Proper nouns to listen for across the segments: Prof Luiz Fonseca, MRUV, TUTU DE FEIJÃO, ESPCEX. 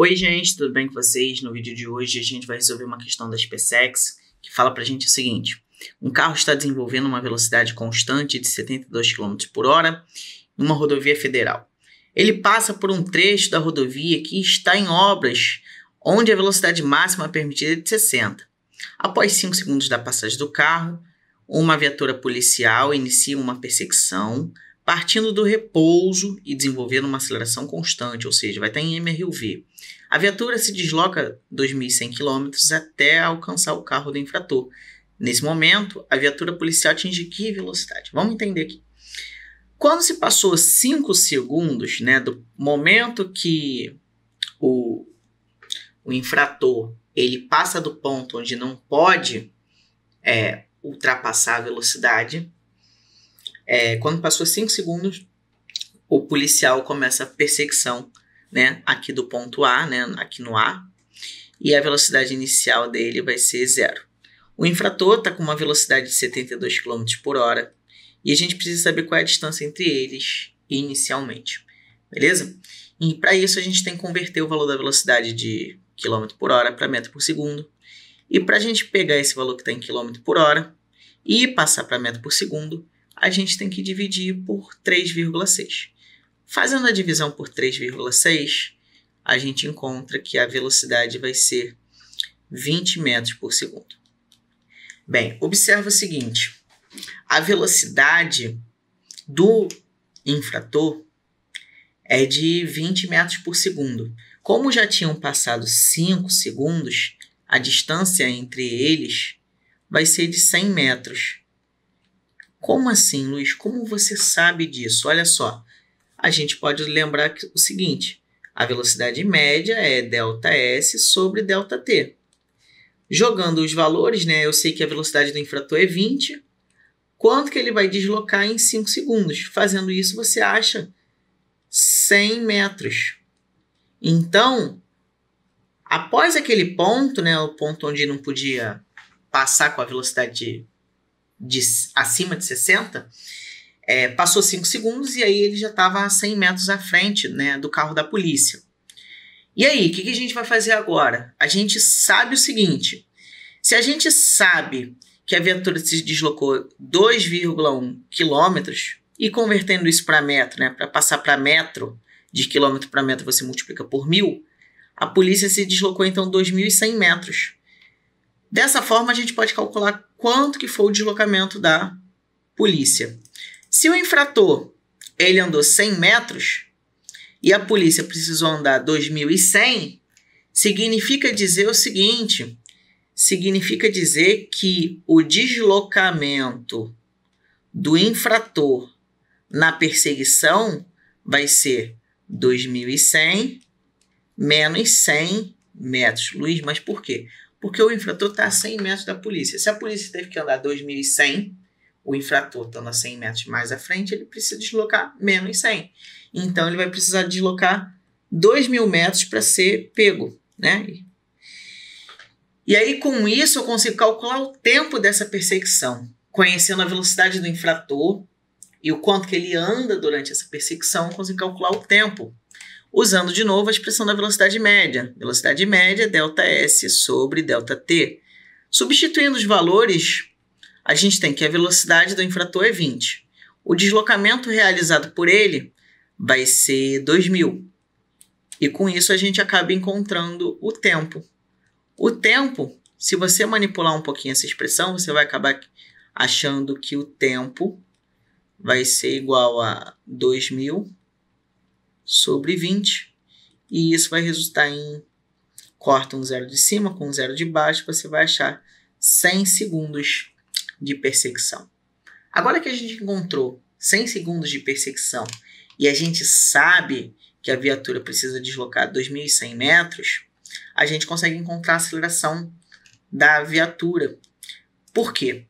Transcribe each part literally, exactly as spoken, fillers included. Oi gente, tudo bem com vocês? No vídeo de hoje a gente vai resolver uma questão da ESPCEX que fala pra gente o seguinte: um carro está desenvolvendo uma velocidade constante de setenta e dois quilômetros por hora em uma rodovia federal. Ele passa por um trecho da rodovia que está em obras, onde a velocidade máxima permitida é de sessenta. Após cinco segundos da passagem do carro, uma viatura policial inicia uma perseguição partindo do repouso e desenvolvendo uma aceleração constante, ou seja, vai estar em M R U V. A viatura se desloca dois mil e cem quilômetros até alcançar o carro do infrator. Nesse momento, a viatura policial atinge que velocidade? Vamos entender aqui. Quando se passou cinco segundos, né, do momento que o, o infrator ele passa do ponto onde não pode é, ultrapassar a velocidade, É, quando passou cinco segundos, o policial começa a perseguição, né, aqui do ponto A, né, aqui no A, e a velocidade inicial dele vai ser zero. O infrator está com uma velocidade de setenta e dois quilômetros por hora e a gente precisa saber qual é a distância entre eles inicialmente, beleza? E para isso a gente tem que converter o valor da velocidade de quilômetro por hora para metro por segundo, e para a gente pegar esse valor que está em quilômetro por hora e passar para metro por segundo, a gente tem que dividir por três vírgula seis. Fazendo a divisão por três vírgula seis, a gente encontra que a velocidade vai ser vinte metros por segundo. Bem, observa o seguinte: a velocidade do infrator é de vinte metros por segundo. Como já tinham passado cinco segundos, a distância entre eles vai ser de cem metros. Como assim, Luiz? Como você sabe disso? Olha só, a gente pode lembrar o seguinte: a velocidade média é ΔS sobre ΔT. Jogando os valores, né, eu sei que a velocidade do infrator é vinte. Quanto que ele vai deslocar em cinco segundos? Fazendo isso, você acha cem metros. Então, após aquele ponto, né, o ponto onde não podia passar com a velocidade de De, acima de sessenta, é, passou cinco segundos e aí ele já estava a cem metros à frente, né, do carro da polícia. E aí, o que, que a gente vai fazer agora? A gente sabe o seguinte: se a gente sabe que a viatura se deslocou dois vírgula um quilômetros e convertendo isso para metro, né, para passar para metro, de quilômetro para metro você multiplica por mil, a polícia se deslocou então dois mil e cem metros. Dessa forma, a gente pode calcular quanto que foi o deslocamento da polícia. Se o infrator ele andou cem metros e a polícia precisou andar dois mil e cem, significa dizer o seguinte: significa dizer que o deslocamento do infrator na perseguição vai ser dois mil e cem menos cem metros. Luiz, mas por quê? Porque o infrator está a cem metros da polícia. Se a polícia teve que andar dois mil e cem, o infrator estando a cem metros mais à frente, ele precisa deslocar menos cem. Então, ele vai precisar deslocar dois mil metros para ser pego, né? E aí, com isso, eu consigo calcular o tempo dessa perseguição, conhecendo a velocidade do infrator e o quanto que ele anda durante essa perseguição. Eu consigo calcular o tempo, usando de novo a expressão da velocidade média. Velocidade média é ΔS sobre ΔT. Substituindo os valores, a gente tem que a velocidade do infrator é vinte. O deslocamento realizado por ele vai ser dois mil. E com isso a gente acaba encontrando o tempo. O tempo, se você manipular um pouquinho essa expressão, você vai acabar achando que o tempo vai ser igual a dois mil sobre vinte, e isso vai resultar em, corta um zero de cima com um zero de baixo, você vai achar cem segundos de perseguição. Agora que a gente encontrou cem segundos de perseguição e a gente sabe que a viatura precisa deslocar dois mil e cem metros, a gente consegue encontrar a aceleração da viatura. Por quê?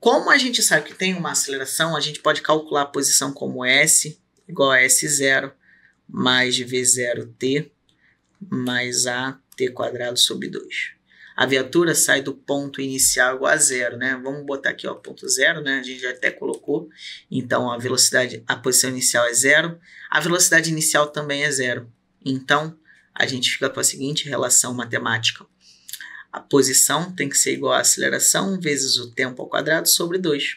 Como a gente sabe que tem uma aceleração, a gente pode calcular a posição como S igual a S zero mais V zero T mais A T quadrado sobre dois. A viatura sai do ponto inicial igual a zero, né? Vamos botar aqui, ó, ponto zero, né? A gente já até colocou. Então, a velocidade, a posição inicial é zero. A velocidade inicial também é zero. Então, a gente fica com a seguinte relação matemática. A posição tem que ser igual à aceleração vezes o tempo ao quadrado sobre dois.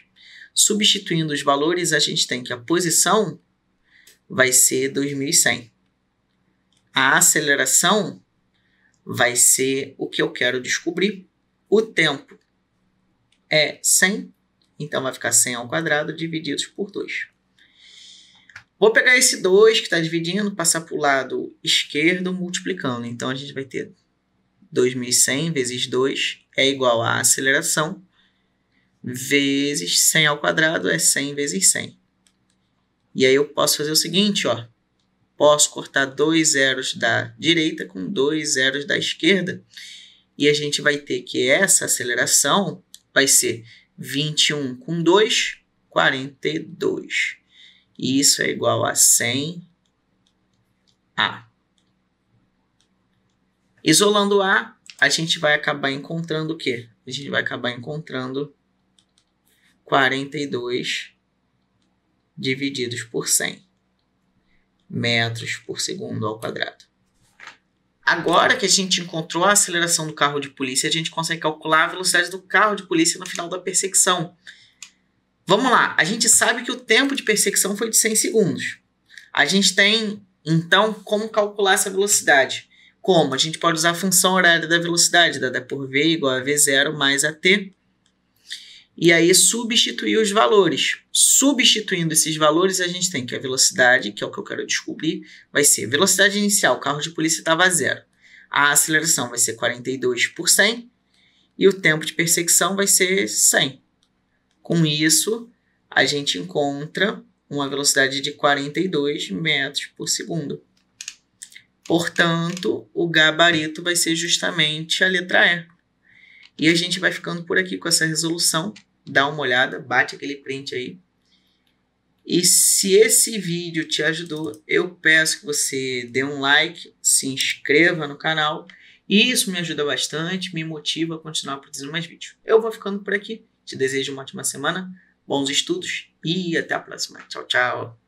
Substituindo os valores, a gente tem que a posição vai ser dois mil e cem. A aceleração vai ser o que eu quero descobrir. O tempo é cem, então vai ficar cem ao quadrado divididos por dois. Vou pegar esse dois que está dividindo, passar para o lado esquerdo, multiplicando. Então, a gente vai ter dois mil e cem vezes dois é igual à aceleração vezes cem ao quadrado, é cem vezes cem. E aí, eu posso fazer o seguinte, ó. Posso cortar dois zeros da direita com dois zeros da esquerda. E a gente vai ter que essa aceleração vai ser vinte e um com dois, quarenta e dois. E isso é igual a cem A. Isolando A, a gente vai acabar encontrando o quê? A gente vai acabar encontrando quarenta e dois divididos por cem. Metros por segundo ao quadrado. Agora que a gente encontrou a aceleração do carro de polícia, a gente consegue calcular a velocidade do carro de polícia no final da perseguição. Vamos lá, a gente sabe que o tempo de perseguição foi de cem segundos. A gente tem, então, como calcular essa velocidade. Como? A gente pode usar a função horária da velocidade, dada por V igual a V zero mais A T. E aí, substituir os valores. Substituindo esses valores, a gente tem que a velocidade, que é o que eu quero descobrir, vai ser velocidade inicial, o carro de polícia estava a zero. A aceleração vai ser quarenta e dois por cem e o tempo de perseguição vai ser cem. Com isso, a gente encontra uma velocidade de quarenta e dois metros por segundo. Portanto, o gabarito vai ser justamente a letra E. E a gente vai ficando por aqui com essa resolução. Dá uma olhada, bate aquele print aí. E se esse vídeo te ajudou, eu peço que você dê um like, se inscreva no canal. E isso me ajuda bastante, me motiva a continuar produzindo mais vídeos. Eu vou ficando por aqui. Te desejo uma ótima semana, bons estudos e até a próxima. Tchau, tchau.